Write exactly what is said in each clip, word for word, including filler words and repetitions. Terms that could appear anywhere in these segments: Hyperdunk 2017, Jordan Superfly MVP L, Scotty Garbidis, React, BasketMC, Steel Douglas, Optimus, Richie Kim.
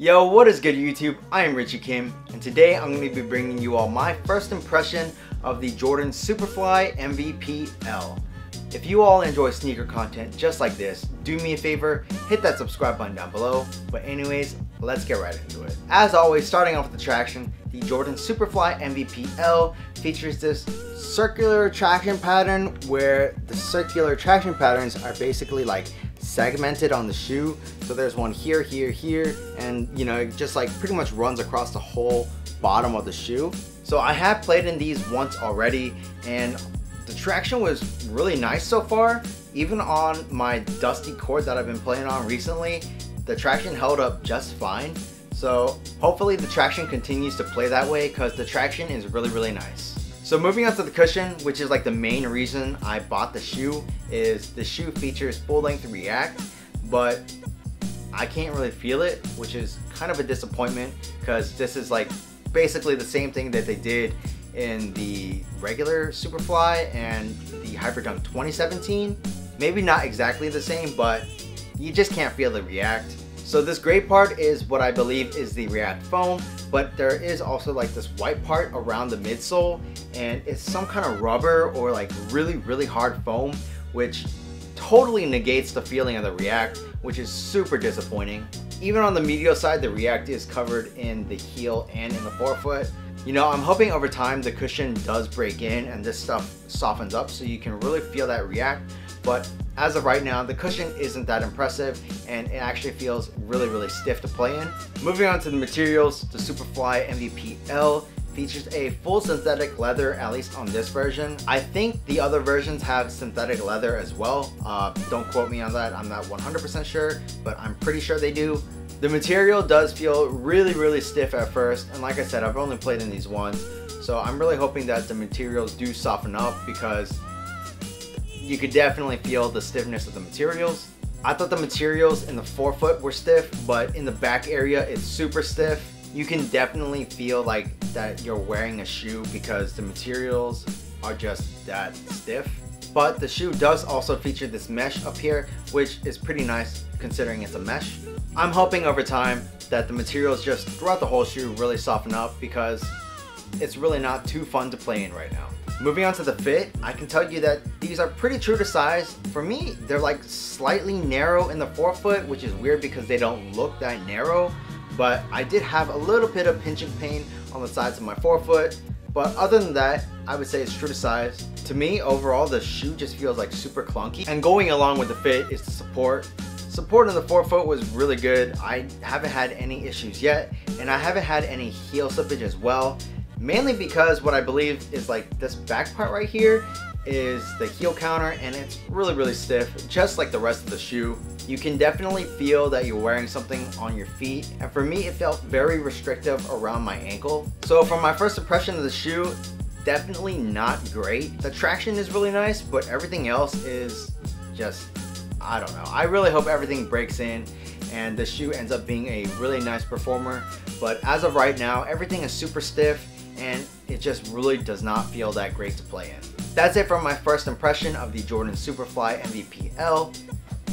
Yo, what is good YouTube? I am Richie Kim, and today I'm going to be bringing you all my first impression of the Jordan Superfly M V P L. If you all enjoy sneaker content just like this, do me a favor, hit that subscribe button down below. But anyways, let's get right into it. As always, starting off with the traction, the Jordan Superfly M V P L features this circular traction pattern where the circular traction patterns are basically like segmented on the shoe. So there's one here, here, here, and you know, it just like pretty much runs across the whole bottom of the shoe. So I have played in these once already, and the traction was really nice so far. Even on my dusty court that I've been playing on recently, the traction held up just fine. So hopefully the traction continues to play that way, because the traction is really, really nice. So moving on to the cushion, which is like the main reason I bought the shoe, is the shoe features full-length React, but I can't really feel it, which is kind of a disappointment, because this is like basically the same thing that they did in the regular Superfly and the Hyperdunk twenty seventeen. Maybe not exactly the same, but you just can't feel the React. So this gray part is what I believe is the React foam, but there is also like this white part around the midsole, and it's some kind of rubber or like really, really hard foam, which totally negates the feeling of the React, which is super disappointing. Even on the medial side, the React is covered in the heel and in the forefoot. You know, I'm hoping over time the cushion does break in and this stuff softens up so you can really feel that React. But as of right now, the cushion isn't that impressive, and it actually feels really, really stiff to play in. Moving on to the materials, the Superfly M V P L features a full synthetic leather, at least on this version. I think the other versions have synthetic leather as well. Uh, don't quote me on that, I'm not one hundred percent sure, but I'm pretty sure they do. The material does feel really, really stiff at first, and like I said, I've only played in these ones, so I'm really hoping that the materials do soften up, because you could definitely feel the stiffness of the materials. I thought the materials in the forefoot were stiff, but in the back area, it's super stiff. You can definitely feel like that you're wearing a shoe, because the materials are just that stiff. But the shoe does also feature this mesh up here, which is pretty nice considering it's a mesh. I'm hoping over time that the materials just throughout the whole shoe really soften up, because it's really not too fun to play in right now. Moving on to the fit, I can tell you that these are pretty true to size. For me, they're like slightly narrow in the forefoot, which is weird because they don't look that narrow. But I did have a little bit of pinching pain on the sides of my forefoot. But other than that, I would say it's true to size. To me, overall, the shoe just feels like super clunky. And going along with the fit is the support. Support in the forefoot was really good. I haven't had any issues yet, and I haven't had any heel slippage as well. Mainly because what I believe is like this back part right here is the heel counter, and it's really, really stiff, just like the rest of the shoe. You can definitely feel that you're wearing something on your feet, and for me, it felt very restrictive around my ankle. So from my first impression of the shoe, definitely not great. The traction is really nice, but everything else is just, I don't know. I really hope everything breaks in and the shoe ends up being a really nice performer, but as of right now, everything is super stiff, and it just really does not feel that great to play in. That's it for my first impression of the Jordan Superfly M V P L.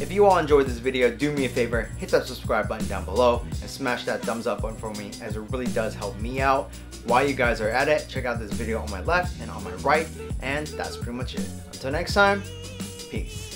If you all enjoyed this video, do me a favor, hit that subscribe button down below and smash that thumbs up button for me, as it really does help me out. While you guys are at it, check out this video on my left and on my right, and that's pretty much it. Until next time, peace.